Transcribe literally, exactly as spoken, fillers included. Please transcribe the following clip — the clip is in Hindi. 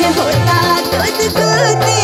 होता तुझको।